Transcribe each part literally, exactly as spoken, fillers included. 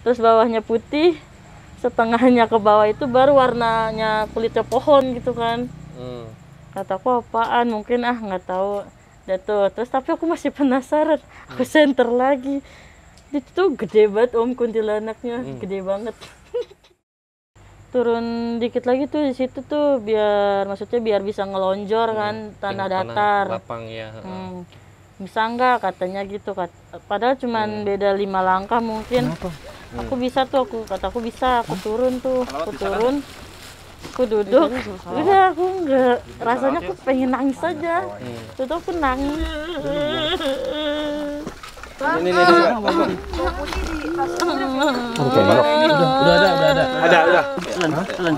terus bawahnya putih, setengahnya ke bawah itu baru warnanya kulitnya pohon gitu kan. Hmm. Kataku apaan, mungkin ah nggak tahu. Jatuh. Terus tapi aku masih penasaran, aku senter lagi. Itu tuh gede banget om kuntilanaknya, hmm. gede banget. Turun dikit lagi tuh di situ tuh biar maksudnya biar bisa ngelonjor hmm. kan tanah Tengah datar. Lapang ya. Hmm. Bisa nggak katanya gitu, kat padahal cuman hmm. beda lima langkah mungkin. Hmm. Aku bisa tuh, aku kataku bisa, aku turun tuh, aku turun. Aku duduk, udah aku enggak, rasanya aku pengen nangis aja. Itu tuh aku nangis. Ini ini juga. Oke, balok. Udah ada, udah ada. Ada, udah. Telan, telan.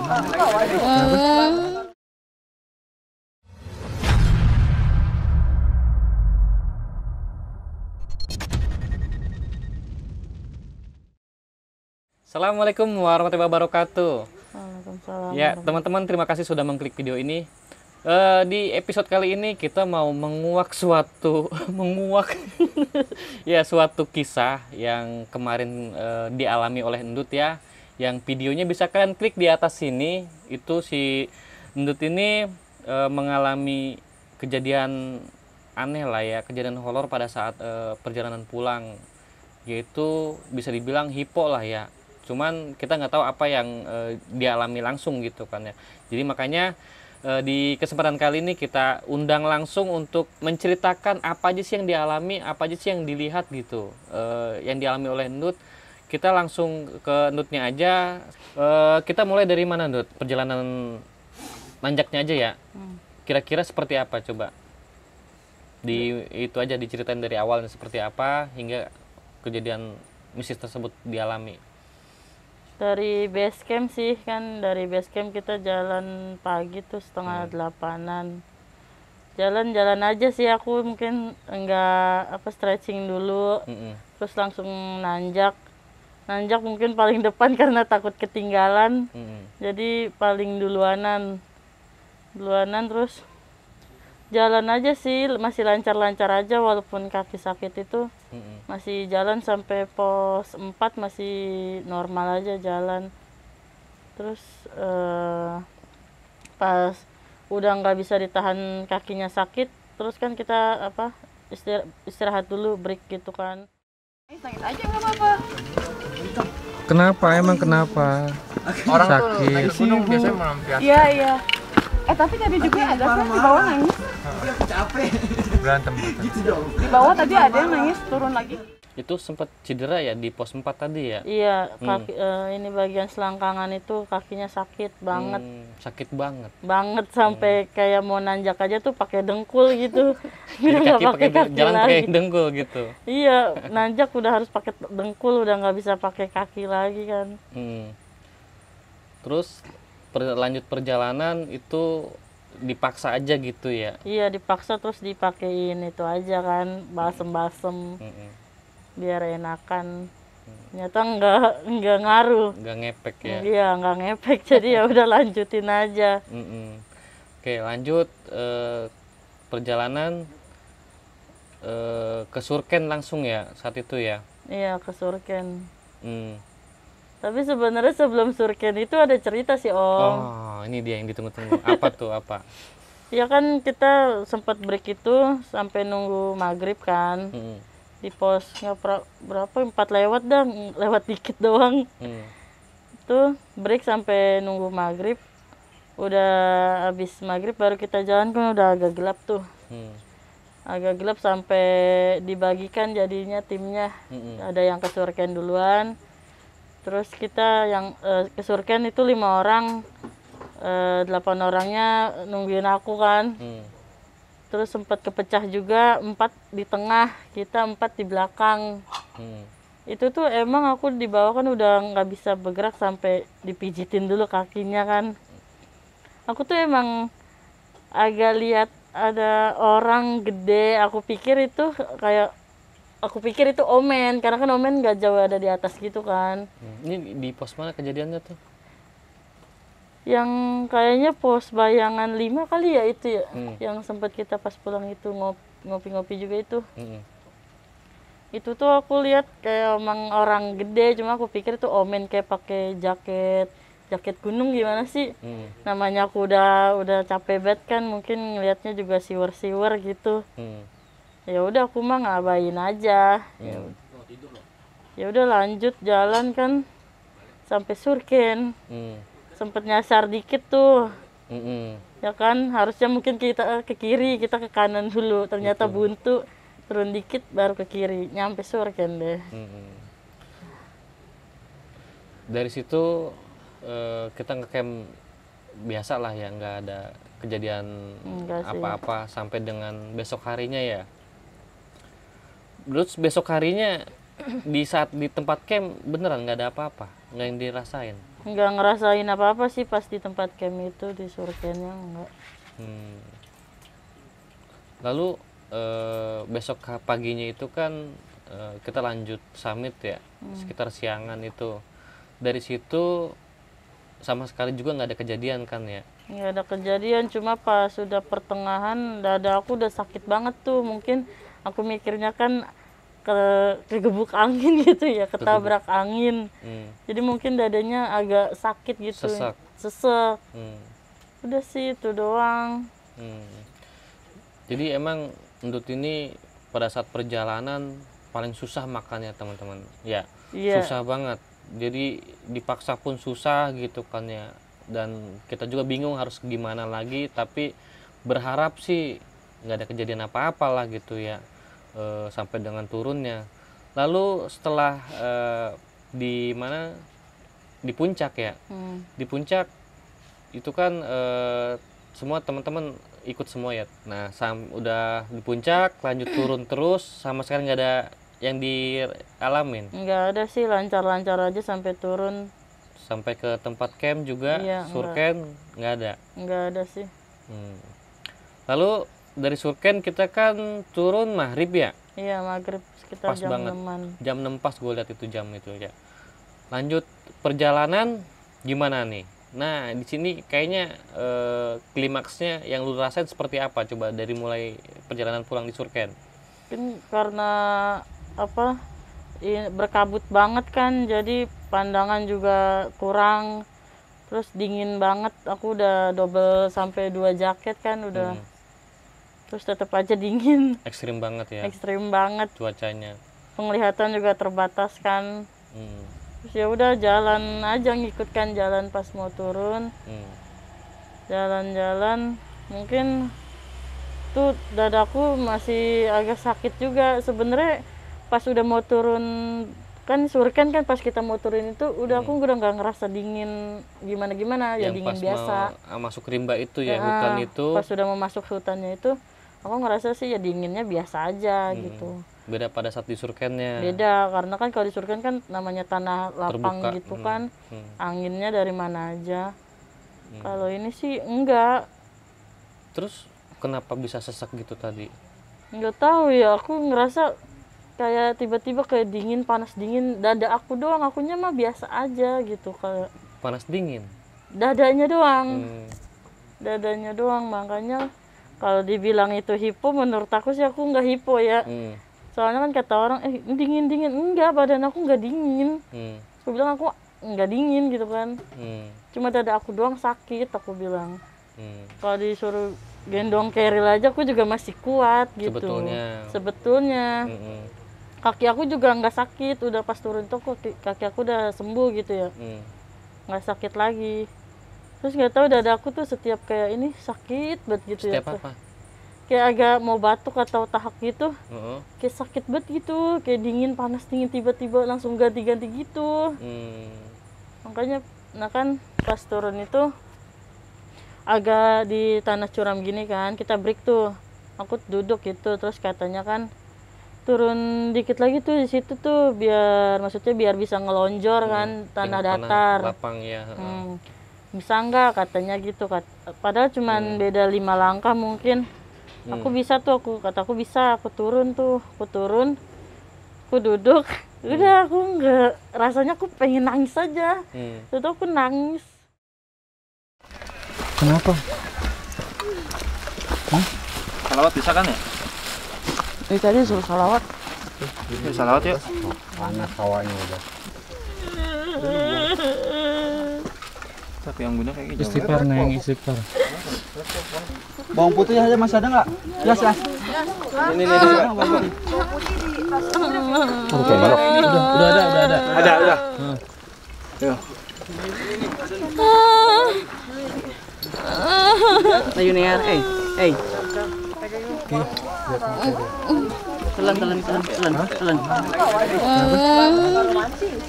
Assalamualaikum warahmatullahi wabarakatuh. Waalaikumsalam. Ya, teman-teman, terima kasih sudah mengklik video ini. E, di episode kali ini kita mau menguak suatu menguak ya suatu kisah yang kemarin e, dialami oleh Endut ya. Yang videonya bisa kalian klik di atas sini. Itu si Endut ini e, mengalami kejadian aneh lah ya, kejadian horor pada saat e, perjalanan pulang. Yaitu bisa dibilang hipo lah ya. Cuman kita nggak tahu apa yang e, dialami langsung gitu kan ya. Jadi makanya e, di kesempatan kali ini kita undang langsung untuk menceritakan apa aja sih yang dialami, apa aja sih yang dilihat gitu, e, yang dialami oleh Endut. Kita langsung ke Endutnya aja. E, kita mulai dari mana Endut? Perjalanan nanjaknya aja ya. Kira-kira seperti apa coba? Di itu aja diceritain dari awalnya seperti apa hingga kejadian mistis tersebut dialami. Dari base camp sih kan, dari base camp kita jalan pagi tuh setengah hmm. delapanan. Jalan-jalan aja sih aku, mungkin enggak apa stretching dulu, hmm. terus langsung nanjak. Nanjak mungkin paling depan karena takut ketinggalan, hmm. jadi paling duluanan. Duluanan terus jalan aja sih, masih lancar-lancar aja walaupun kaki sakit itu. Mm-hmm. Masih jalan sampai pos empat masih normal aja jalan. Terus eh, pas udah nggak bisa ditahan kakinya sakit, terus kan kita apa istir istirahat dulu, break gitu kan. Sakit aja nggak apa-apa. Kenapa emang kenapa? Orang sakit tuh gunung biasanya melampiaskan. Iya iya. Eh tapi tadi juga ada kan di bawah nangis. Capek. Berantem gitu dong. Di bawah tadi ada yang nangis turun lagi. Itu sempat cedera ya di pos empat tadi ya? Iya, kaki, hmm. eh, ini bagian selangkangan itu kakinya sakit banget. Hmm, sakit banget. Banget sampai hmm. kayak mau nanjak aja tuh pakai dengkul gitu. Udah kaki pakai kaki, jalan pakai dengkul gitu. Iya, nanjak udah harus pakai dengkul, udah nggak bisa pakai kaki lagi kan. Hmm. Terus lanjut perjalanan itu dipaksa aja gitu ya? Iya dipaksa, terus dipakein itu aja kan, balsem-balsem mm-hmm. biar enakan. Ternyata nggak nggak ngaruh, nggak ngepek ya? Iya nggak ngepek, jadi ya udah lanjutin aja. Mm-hmm. Oke lanjut eh, perjalanan eh, ke Surken langsung ya saat itu ya? Iya ke Surken. Mm. Tapi sebenarnya sebelum Surken itu ada cerita sih om. Oh ini dia yang ditunggu-tunggu. Apa tuh apa? Ya kan kita sempat break itu sampai nunggu maghrib kan. Hmm. Di pos berapa empat lewat dah, lewat dikit doang. Hmm. Itu break sampai nunggu maghrib. Udah habis maghrib baru kita jalan kan udah agak gelap tuh. Hmm. Agak gelap sampai dibagikan jadinya timnya. Hmm. Ada yang ke Surken duluan. Terus kita yang eh, ke Surken itu lima orang, eh, delapan orangnya nungguin aku kan. Hmm. Terus sempat kepecah juga, empat di tengah, kita empat di belakang. Hmm. Itu tuh emang aku di bawah kan udah nggak bisa bergerak sampai dipijitin dulu kakinya kan. Aku tuh emang agak lihat ada orang gede, aku pikir itu kayak... Aku pikir itu omen, karena kan omen gak jauh ada di atas gitu kan. Ini di pos mana kejadiannya tuh? Yang kayaknya pos bayangan lima kali ya itu ya. Hmm. Yang sempat kita pas pulang itu ngopi-ngopi juga itu. Hmm. Itu tuh aku lihat kayak emang orang gede, cuma aku pikir tuh omen kayak pakai jaket jaket gunung gimana sih. hmm. Namanya aku udah udah capek banget kan, mungkin ngelihatnya juga siwer-siwer gitu. hmm. Ya udah aku mah ngabain aja. hmm. Ya udah lanjut jalan kan sampai Surken. hmm. Sempet nyasar dikit tuh. hmm. Ya kan, harusnya mungkin kita ke kiri, kita ke kanan dulu, ternyata hmm. buntu. Turun dikit baru ke kiri, nyampe Surken deh. Hmm. Dari situ eh, kita ngecamp biasa lah ya, nggak ada kejadian apa-apa sampai dengan besok harinya ya. Terus besok harinya di saat di tempat camp beneran nggak ada apa-apa, nggak yang dirasain? Nggak ngerasain apa-apa sih pas di tempat camp itu, di Surkennya nggak. Hmm. Lalu Uh, besok paginya itu kan uh, kita lanjut summit ya, hmm. sekitar siangan itu. Dari situ sama sekali juga nggak ada kejadian kan ya? Nggak ada kejadian, cuma pas sudah pertengahan dada aku udah sakit banget tuh. Mungkin aku mikirnya kan ke kegebuk angin gitu ya, ketabrak angin. Hmm. Jadi mungkin dadanya agak sakit gitu. Sesak. Sesek. Hmm. Udah sih itu doang. Hmm. Jadi emang Endut ini pada saat perjalanan paling susah makannya teman-teman ya. Yeah. Susah banget, jadi dipaksa pun susah gitu kan ya, dan kita juga bingung harus gimana lagi, tapi berharap sih nggak ada kejadian apa-apa lah gitu ya, e, sampai dengan turunnya. Lalu setelah e, di mana di puncak ya, hmm. di puncak itu kan e, semua teman-teman ikut semua ya. Nah, sam, udah di puncak, lanjut turun terus, sama sekali nggak ada yang dialamin. Nggak ada sih, lancar-lancar aja sampai turun. Sampai ke tempat camp juga, iya, Surken nggak ada. Nggak ada sih. Hmm. Lalu dari Surken kita kan turun maghrib ya. Iya, maghrib sekitar pas jam banget. enam. Jam enam pas gue lihat itu jam itu ya. Lanjut perjalanan gimana nih? Nah, di sini kayaknya eh, klimaksnya yang lu rasain seperti apa? Coba dari mulai perjalanan pulang di Surken. Mungkin karena apa? Berkabut banget kan, jadi pandangan juga kurang. Terus dingin banget, aku udah double sampai dua jaket kan udah. Hmm. Terus tetap aja dingin. Ekstrim banget ya. Ekstrim banget cuacanya. Penglihatan juga terbatas kan. Hmm. Terus ya udah jalan aja, ngikutkan jalan pas mau turun. Jalan-jalan, hmm. mungkin tuh dadaku masih agak sakit juga. Sebenarnya pas udah mau turun kan Surken kan, pas kita mau turun itu udah hmm. aku udah nggak ngerasa dingin gimana-gimana ya, dingin biasa. Yang pas masuk rimba itu ya, nah, hutan itu. Pas udah mau masuk hutannya itu aku ngerasa sih ya dinginnya biasa aja hmm. gitu. Beda pada saat di Surkennya. Beda, karena kan kalau di Surken kan namanya tanah lapang terbuka gitu kan. Hmm. Hmm. Anginnya dari mana aja. Hmm. Kalau ini sih enggak. Terus kenapa bisa sesak gitu tadi? Enggak tahu ya, aku ngerasa kayak tiba-tiba kayak dingin, panas dingin. Dada aku doang, akunya mah biasa aja gitu kayak. Panas dingin? Dadanya doang. Hmm. Dadanya doang, makanya kalau dibilang itu hipo, menurut aku sih aku nggak hipo ya. Hmm. Soalnya kan kata orang, eh dingin-dingin. Enggak, badan aku nggak dingin. Hmm. Aku bilang aku nggak dingin gitu kan. Hmm. Cuma dada aku doang sakit, aku bilang. Hmm. Kalau disuruh gendong keril aja, aku juga masih kuat gitu. Sebetulnya. Sebetulnya. Hmm. Kaki aku juga nggak sakit, udah pas turun tuh kaki, kaki aku udah sembuh gitu ya. Nggak hmm. sakit lagi. Terus nggak tahu dada aku tuh setiap kayak ini sakit banget gitu. Setiap ya. Setiap apa? Kayak agak mau batuk atau tahak gitu, uh-huh. kayak sakit banget gitu, kayak dingin, panas dingin, tiba-tiba langsung ganti-ganti gitu. Hmm. Makanya, nah kan pas turun itu agak di tanah curam gini kan, kita break tuh, aku duduk gitu, terus katanya kan turun dikit lagi tuh di situ tuh, biar maksudnya biar bisa ngelonjor hmm. kan tanah Tengah datar. Tanah lapang ya. Hmm. Bisa nggak katanya gitu, kat padahal cuman hmm. beda lima langkah mungkin. Hmm. Aku bisa tuh, aku kata aku bisa, aku turun tuh, aku turun, aku duduk, hmm. udah aku nggak, rasanya aku pengen nangis aja, hmm. terus aku nangis. Kenapa? Hah? Salawat bisa kan ya? Tadi suruh salawat. Yuk salawat yuk. Panas hawanya udah. Tapi yang guna kayak gitu. Istighfar neng istighfar. Bawang putih aja masih ada nggak? Ya sih. Ini ini ini. Oke balok. Udah ada udah ada. Ada udah. Yuk. Ayo Negar, eh, eh. Telan, telan, telan, telan, telan.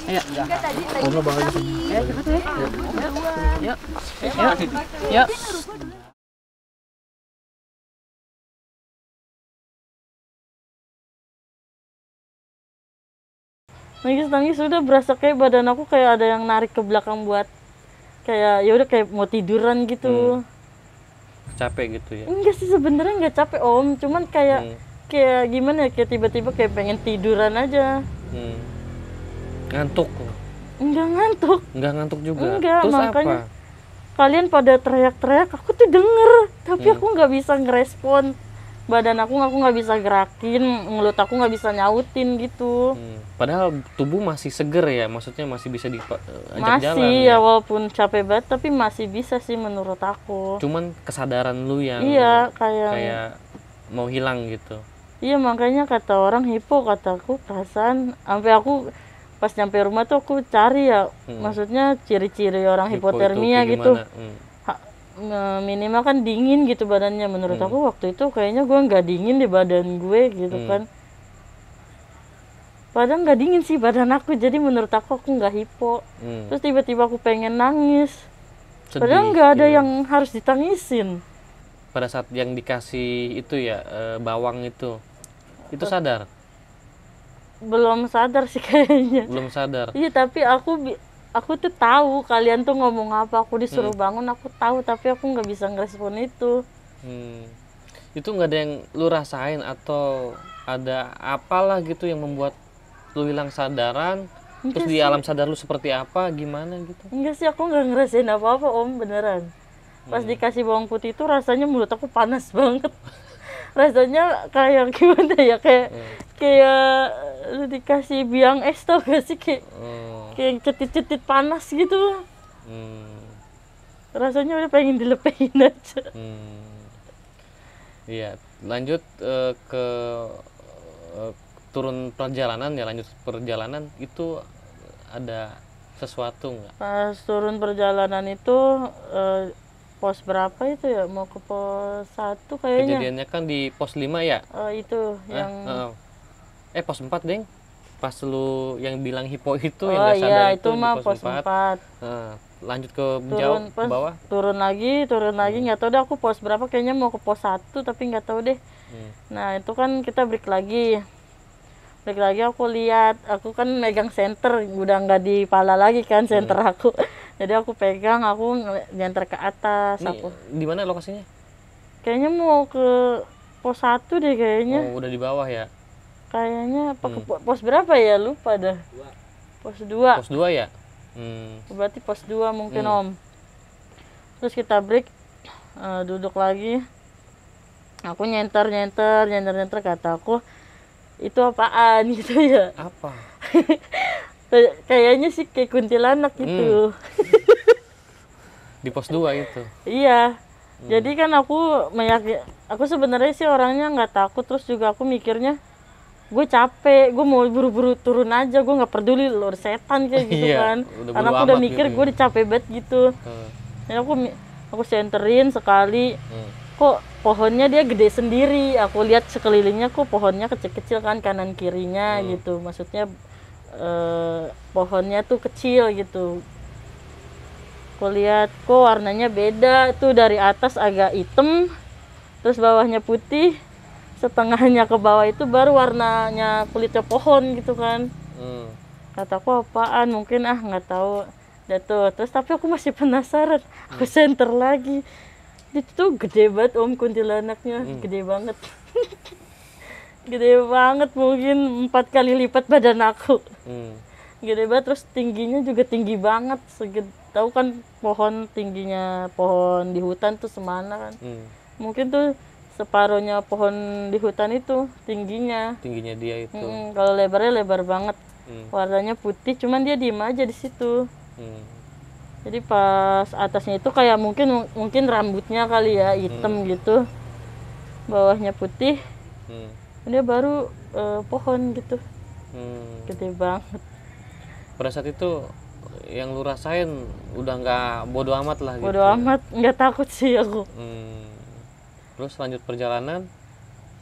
Ayo. Yuk, yuk, yuk. Nangis-nangis sudah berasa kayak badan aku kayak ada yang narik ke belakang buat kayak ya udah kayak mau tiduran gitu. Hmm. Capek gitu ya? Enggak sih sebenarnya nggak capek om, cuman kayak hmm. kayak gimana ya kayak tiba-tiba kayak pengen tiduran aja. Hmm. Ngantuk? Enggak ngantuk. Enggak ngantuk juga. Enggak, terus makanya apa? Kalian pada teriak-teriak, aku tuh denger, tapi hmm. aku nggak bisa ngerespon. Badan aku aku nggak bisa gerakin, mulut aku nggak bisa nyautin gitu. Hmm. Padahal tubuh masih seger ya, maksudnya masih bisa diajak masih, jalan. Masih ya, ya walaupun capek banget, tapi masih bisa sih menurut aku. Cuman kesadaran lu yang iya, kayak, kayak mau hilang gitu. Iya makanya kata orang hipo, kataku perasaan sampai aku pas nyampe rumah tuh aku cari ya, hmm. maksudnya ciri-ciri orang hipo hipotermia gitu. Hmm. Minimal kan dingin gitu badannya menurut hmm. aku waktu itu kayaknya gue nggak dingin di badan gue gitu hmm. kan padahal nggak dingin sih badan aku jadi menurut aku aku nggak hipo hmm. terus tiba-tiba aku pengen nangis sedih, padahal nggak ada iya. yang harus ditangisin pada saat yang dikasih itu ya e, bawang itu itu sadar belum sadar sih kayaknya belum sadar iya tapi aku Aku tuh tahu kalian tuh ngomong apa, aku disuruh hmm. bangun, aku tahu tapi aku nggak bisa ngerespon itu. Hmm. Itu nggak ada yang lu rasain atau ada apalah gitu yang membuat lu hilang sadaran? Enggak terus sih. Di alam sadar lu seperti apa, gimana gitu? Enggak sih, aku nggak ngerasain apa-apa om, beneran. Pas hmm. dikasih bawang putih itu rasanya mulut aku panas banget. Rasanya kayak gimana ya, kayak hmm. kayak lu dikasih biang es tau gak sih kayak. Hmm. Kayak cetit-cetit panas gitu. Hmm. Rasanya udah pengen dilepehin aja. Iya, hmm. lanjut uh, ke uh, turun perjalanan ya, lanjut perjalanan itu ada sesuatu nggak? Pas turun perjalanan itu uh, pos berapa itu ya? Mau ke pos satu kayaknya. Kejadiannya kan di pos lima ya? Uh, itu eh, yang uh, eh pos empat, Deng. Pas lu yang bilang hipo itu oh, yang nggak sadar iya, itu, itu mah pos empat, empat. Nah, lanjut ke turun, jauh pas, bawah turun lagi turun lagi nggak hmm. tahu deh aku pos berapa kayaknya mau ke pos satu tapi nggak tahu deh hmm. nah itu kan kita break lagi break lagi aku lihat aku kan megang senter udah nggak di pala lagi kan senter hmm. aku jadi aku pegang aku nyenter ke atas ini, aku di mana lokasinya kayaknya mau ke pos satu deh kayaknya oh, udah di bawah ya kayaknya hmm. pos berapa ya lupa dah pos dua pos dua ya hmm. berarti pos dua mungkin hmm. om terus kita break uh, duduk lagi aku nyenter nyenter nyenter nyenter kata aku itu apaan gitu ya apa kayaknya sih kayak kuntilanak gitu hmm. di pos dua itu iya hmm. jadi kan aku meyakin aku sebenarnya sih orangnya nggak takut terus juga aku mikirnya gue capek, gue mau buru-buru turun aja, gue nggak peduli lo setan kayak gitu iya, kan, udah karena aku udah mikir gitu. Gue udah capek banget gitu, hmm. jadi aku aku senterin sekali, hmm. kok pohonnya dia gede sendiri, aku lihat sekelilingnya kok pohonnya kecil-kecil kan kanan kirinya hmm. gitu, maksudnya eh, pohonnya tuh kecil gitu, aku lihat kok warnanya beda tuh dari atas agak hitam, terus bawahnya putih. Setengahnya ke bawah itu baru warnanya kulitnya pohon gitu kan hmm. kataku apaan mungkin ah nggak tahu jatuh terus tapi aku masih penasaran aku senter lagi itu tuh gede banget om kuntilanaknya hmm. gede banget gede banget mungkin empat kali lipat badan aku hmm. gede banget terus tingginya juga tinggi banget segede tahu kan pohon tingginya pohon di hutan tuh semana kan hmm. mungkin tuh separuhnya pohon di hutan itu tingginya. Tingginya dia itu. Mm, kalau lebarnya lebar banget. Hmm. Warnanya putih, cuman dia diem aja di situ. Hmm. Jadi pas atasnya itu kayak mungkin mungkin rambutnya kali ya hitam hmm. gitu, bawahnya putih. Hmm. Dia baru eh, pohon gitu, hmm. gede banget. Pada saat itu yang lu rasain udah nggak bodo amat lah. Bodo gitu, amat, nggak takut sih aku. Hmm. Terus lanjut perjalanan?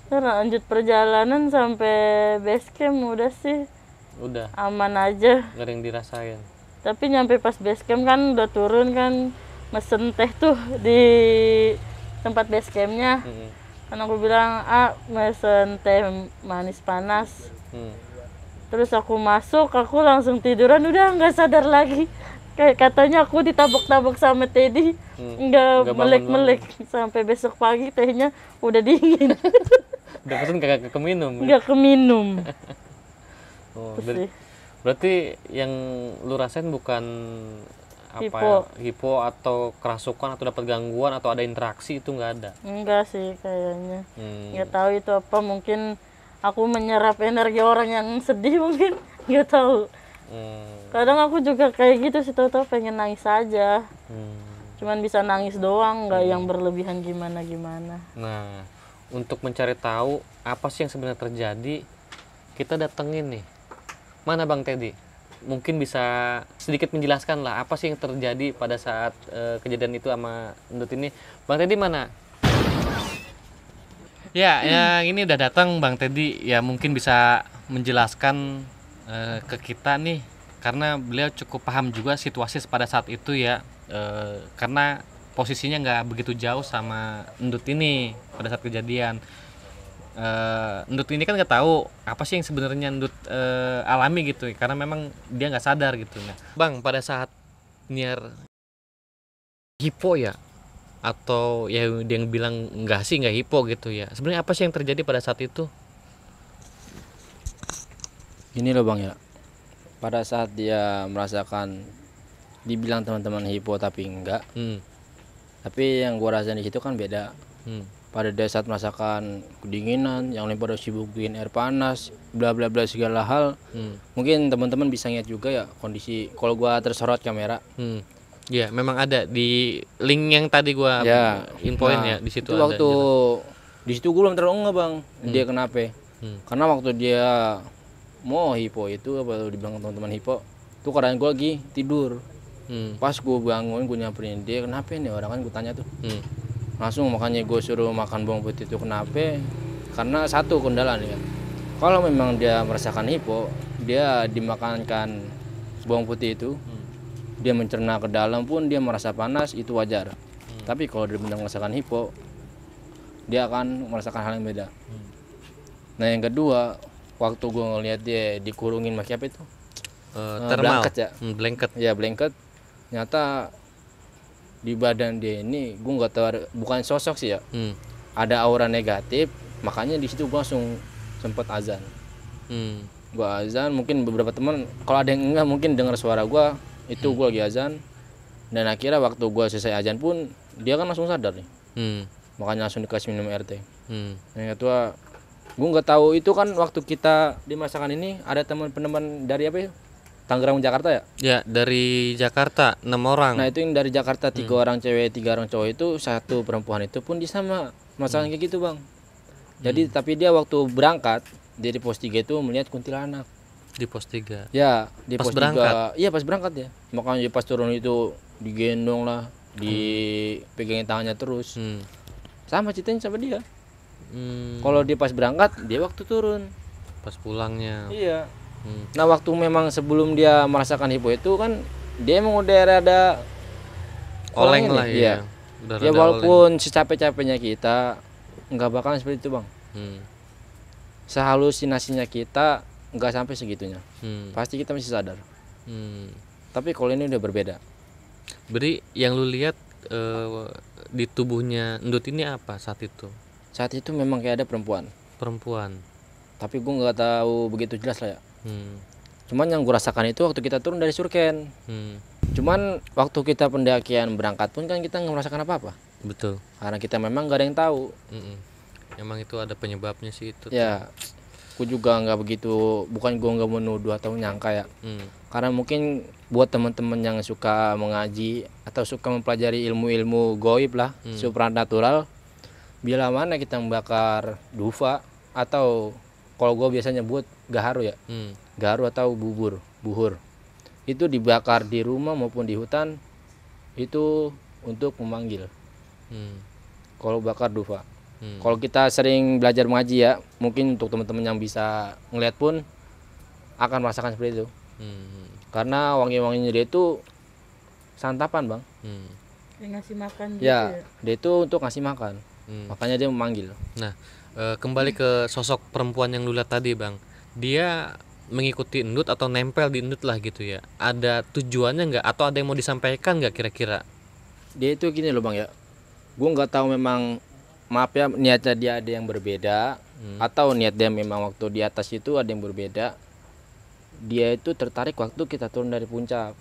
Terus lanjut perjalanan sampai base camp udah sih. Udah aman aja, nggak ada yang dirasain. Tapi nyampe pas base camp kan udah turun kan, mesen teh tuh di tempat base campnya. Mm-hmm. Kan aku bilang, ah mesen teh manis panas. Mm. Terus aku masuk, aku langsung tiduran, udah nggak sadar lagi. Kayak katanya aku ditabok-tabok sama Teddy, mm. nggak melek-melek sampai besok pagi tehnya udah dingin. Udah pesen nggak keminum. Nggak keminum. Oh, ber berarti yang lu rasain bukan apa hipo, ya, hipo atau kerasukan atau dapat gangguan atau ada interaksi itu nggak ada? Enggak sih kayaknya, nggak hmm. tahu itu apa, mungkin aku menyerap energi orang yang sedih mungkin, nggak tahu. Hmm. Kadang aku juga kayak gitu sih, tahu-tahu pengen nangis aja, hmm. cuman bisa nangis doang, nggak hmm. yang berlebihan gimana-gimana. Nah, untuk mencari tahu apa sih yang sebenarnya terjadi, kita datengin nih. Mana Bang Teddy? Mungkin bisa sedikit menjelaskan lah apa sih yang terjadi pada saat e, kejadian itu sama Endut ini. Bang Teddy mana? Ya, hmm. ya ini udah datang Bang Teddy. Ya mungkin bisa menjelaskan e, ke kita nih, karena beliau cukup paham juga situasi pada saat itu ya. E, karena posisinya nggak begitu jauh sama Endut ini pada saat kejadian. Uh, Endut ini kan nggak tahu apa sih yang sebenarnya Endut uh, alami gitu, karena memang dia nggak sadar gitu. Nah, Bang, pada saat niar hipo ya, atau ya dia yang bilang nggak sih nggak hipo gitu ya, sebenarnya apa sih yang terjadi pada saat itu? Ini loh Bang ya, pada saat dia merasakan dibilang teman-teman hipo tapi enggak, hmm. tapi yang gua rasain di situ kan beda. Hmm. Pada saat merasakan kedinginan, yang lain pada sibuk bikin air panas, bla bla bla segala hal. Hmm. Mungkin teman-teman bisa lihat juga ya kondisi. Kalau gua tersorot kamera, hmm. ya memang ada di link yang tadi gua ya. infoin nah, ya di situ. Itu ada waktu di situ gua belum terlalu nggak Bang, hmm. dia kenapa? Hmm. Karena waktu dia mau hipo itu, apa dibilang teman-teman hipo, tuh keadaan gua lagi tidur. Hmm. Pas gua bangun, gua nyamperin dia, kenapa nih orang kan gua tanya tuh. Hmm. Langsung makanya gue suruh makan bawang putih itu. Kenapa? Karena satu kendala nih ya, kalau memang dia merasakan hipo, dia dimakankan bawang putih itu, hmm. dia mencerna ke dalam pun dia merasa panas, itu wajar. Hmm. Tapi kalau dia benar merasakan hipo, dia akan merasakan hal yang beda. Hmm. Nah yang kedua, waktu gue ngeliat dia dikurungin pakai apa itu? Uh, thermal. Blanket ya? Hmm, blanket. Ya blanket. Nyata di badan dia ini gue nggak tahu, bukan sosok sih ya, hmm. ada aura negatif. Makanya di situ gue langsung sempet azan. hmm. Gue azan, mungkin beberapa teman kalau ada yang enggak mungkin dengar suara gue itu, hmm. gue lagi azan. Dan akhirnya waktu gue selesai azan pun dia kan langsung sadar nih, hmm. makanya langsung dikasih minum R T. hmm. Yang kedua, gue nggak tahu itu kan waktu kita di masakan ini ada teman-teman dari apa ya, Tangerang, Jakarta ya? Ya, dari Jakarta, enam orang. Nah, itu yang dari Jakarta, tiga hmm. orang cewek, tiga orang cowok itu, satu perempuan itu pun disama masalahnya hmm. kayak gitu, Bang. Jadi, hmm. tapi dia waktu berangkat, dia di pos tiga itu melihat kuntilanak. Di pos tiga? Ya, di pas pos berangkat? tiga. Iya, pas berangkat ya. Makanya pas turun itu digendong lah, dipegangin tangannya terus. Hmm. Sama ceritanya sama dia. Hmm. Kalau dia pas berangkat, dia waktu turun. Pas pulangnya. Iya. Hmm. Nah waktu memang sebelum dia merasakan hipo itu kan dia emang udah rada oleng lah nih, ya. Ya, ya walaupun oleng. Secapek-capeknya kita nggak bakalan seperti itu Bang. Hmm. Sehalusinasinya kita nggak sampai segitunya. Hmm. Pasti kita masih sadar. Hmm. Tapi kalau ini udah berbeda. Berarti yang lu lihat e, di tubuhnya Endut ini apa saat itu? Saat itu memang kayak ada perempuan. Perempuan. Tapi gua nggak tahu begitu jelas lah ya. Hmm. Cuman yang gue rasakan itu waktu kita turun dari Surken. hmm. Cuman waktu kita pendakian berangkat pun kan kita nggak merasakan apa-apa. Betul. Karena kita memang nggak ada yang tahu. Mm-mm. Emang itu ada penyebabnya sih itu. Ya, aku juga nggak begitu, bukan gua nggak menuduh atau nyangka ya. Hmm. Karena mungkin buat teman-teman yang suka mengaji atau suka mempelajari ilmu-ilmu gaib lah, hmm. supranatural, bila mana kita membakar dufa atau kalau gua biasanya buat gaharu ya, hmm. gaharu atau bubur, buhur, itu dibakar di rumah maupun di hutan itu untuk memanggil. Hmm. Kalau bakar dufa, hmm. kalau kita sering belajar mengaji ya, mungkin untuk teman-teman yang bisa ngeliat pun akan merasakan seperti itu. Hmm. Karena wangi-wanginya dia itu santapan bang. Hmm. Dia ngasih makan. Gitu ya, ya, dia itu untuk ngasih makan. Hmm. Makanya dia memanggil. Nah, e, kembali ke sosok perempuan yang lulat tadi bang, dia mengikuti endut atau nempel di endut lah gitu ya. Ada tujuannya nggak? Atau ada yang mau disampaikan nggak kira-kira? Dia itu gini loh bang ya. Gue nggak tahu memang, maaf ya, niatnya dia ada yang berbeda, hmm. atau niat dia memang waktu di atas itu ada yang berbeda. Dia itu tertarik waktu kita turun dari puncak.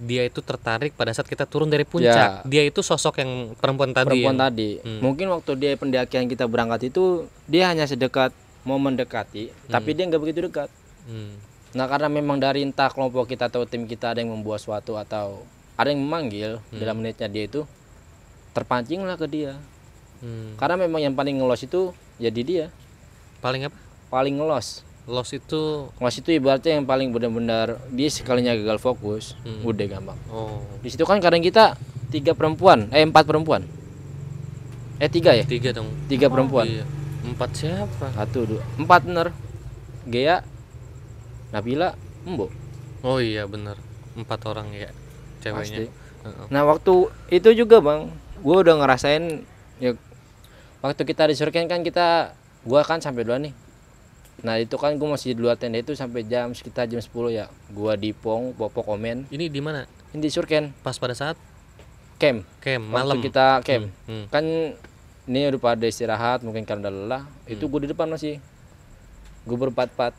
Dia itu tertarik pada saat kita turun dari puncak. Ya. Dia itu sosok yang perempuan tadi. Perempuan yang... tadi. Hmm. Mungkin waktu dia pendakian kita berangkat itu dia hanya sedekat mau mendekati, hmm. tapi dia nggak begitu dekat. Hmm. Nah karena memang dari entah kelompok kita atau tim kita ada yang membuat suatu atau ada yang memanggil, hmm. dalam niatnya dia itu terpancinglah ke dia. Hmm. Karena memang yang paling ngelos itu ya di dia. Paling apa? Paling ngelos. Los itu? Los itu ibaratnya yang paling benar-benar dia sekalinya gagal fokus, hmm. udah gampang. Oh. Di situ kan kadang kita tiga perempuan, eh empat perempuan, eh tiga ya? Tiga dong. Tiga perempuan. Oh, iya. Empat siapa? Satu, dua, empat bener. Gea, Nabila, Embo. Oh iya bener, empat orang ya ceweknya. Uh-uh. Nah waktu itu juga bang, gue udah ngerasain ya. Waktu kita disurken kan kita, gue kan sampai duluan nih. Nah itu kan gue masih di luar tenda itu sampai jam sekitar jam sepuluh ya. Gue di Pong, Popok Komen. Ini di mana? Ini di Surken. Pas pada saat camp. Camp malam. Waktu kita camp, hmm. Hmm. kan. Ini udah pada istirahat, mungkin karena udah lelah. Hmm. Itu gue di depan masih, gue berpat-pat.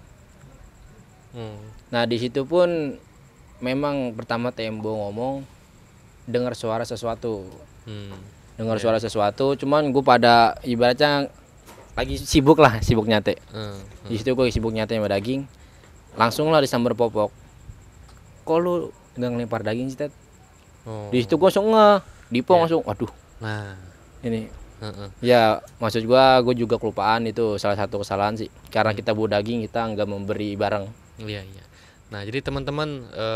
Hmm. Nah di situ pun memang pertama Tembo ngomong, dengar suara sesuatu, hmm. dengar yeah. suara sesuatu. Cuman gue pada ibaratnya lagi sibuk lah, sibuk nyate. Hmm. Hmm. Di situ gue sibuk nyate sama daging, langsung lah disambar Popok. Kok lu nggak ngelempar daging sih Ted? Oh. Di situ gue langsung nge, Dipo yeah. langsung, waduh. Nah ini. Uh-uh. Ya maksud gua, gua juga kelupaan itu salah satu kesalahan sih. Karena hmm. kita bawa daging kita nggak memberi barang. Iya iya. Nah jadi teman-teman e,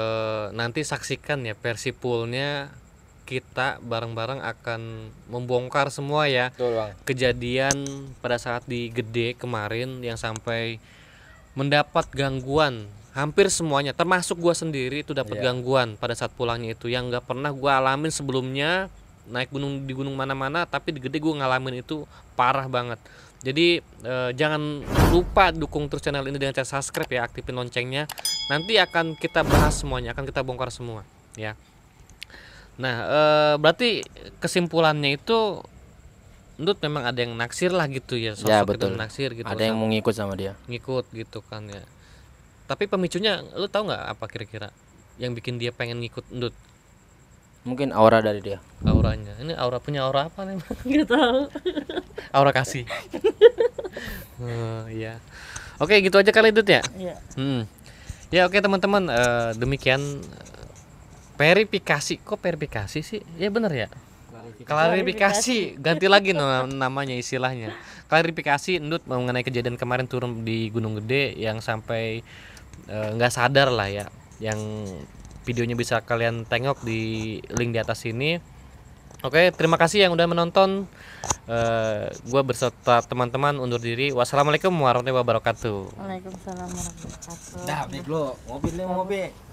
nanti saksikan ya versi poolnya, kita bareng-bareng akan membongkar semua ya. Betul, bang. Kejadian pada saat di Gede kemarin yang sampai mendapat gangguan hampir semuanya, termasuk gua sendiri itu dapat yeah. gangguan pada saat pulangnya itu yang nggak pernah gua alamin sebelumnya. Naik gunung di gunung mana-mana, tapi di Gede gue ngalamin itu parah banget. Jadi e, jangan lupa dukung terus channel ini dengan cara subscribe ya, aktifin loncengnya. Nanti akan kita bahas semuanya, akan kita bongkar semua ya. Nah e, berarti kesimpulannya itu Endut memang ada yang naksir lah gitu ya, sosok ya, betul. Itu naksir gitu. Ada yang mau ngikut sama dia. Ngikut gitu kan ya. Tapi pemicunya lu tahu nggak apa kira-kira yang bikin dia pengen ngikut Endut? Mungkin aura dari dia. Auranya. Ini aura punya aura apa nih? Enggak tahu. Aura kasih. uh, iya. Oke, gitu aja kali Dut ya? Iya. Hmm. Ya oke teman-teman, uh, demikian uh, verifikasi. Kok verifikasi sih? Ya benar ya? Klarifikasi. Klarifikasi. Ganti lagi namanya istilahnya. Klarifikasi Endut mengenai kejadian kemarin turun di Gunung Gede yang sampai enggak uh, sadar lah ya. Yang videonya bisa kalian tengok di link di atas sini. Oke, terima kasih yang udah menonton. Uh, gua berserta teman-teman undur diri. Wassalamualaikum warahmatullahi wabarakatuh. Waalaikumsalam warahmatullahi wabarakatuh. Dah, ngopi lu, ngopi.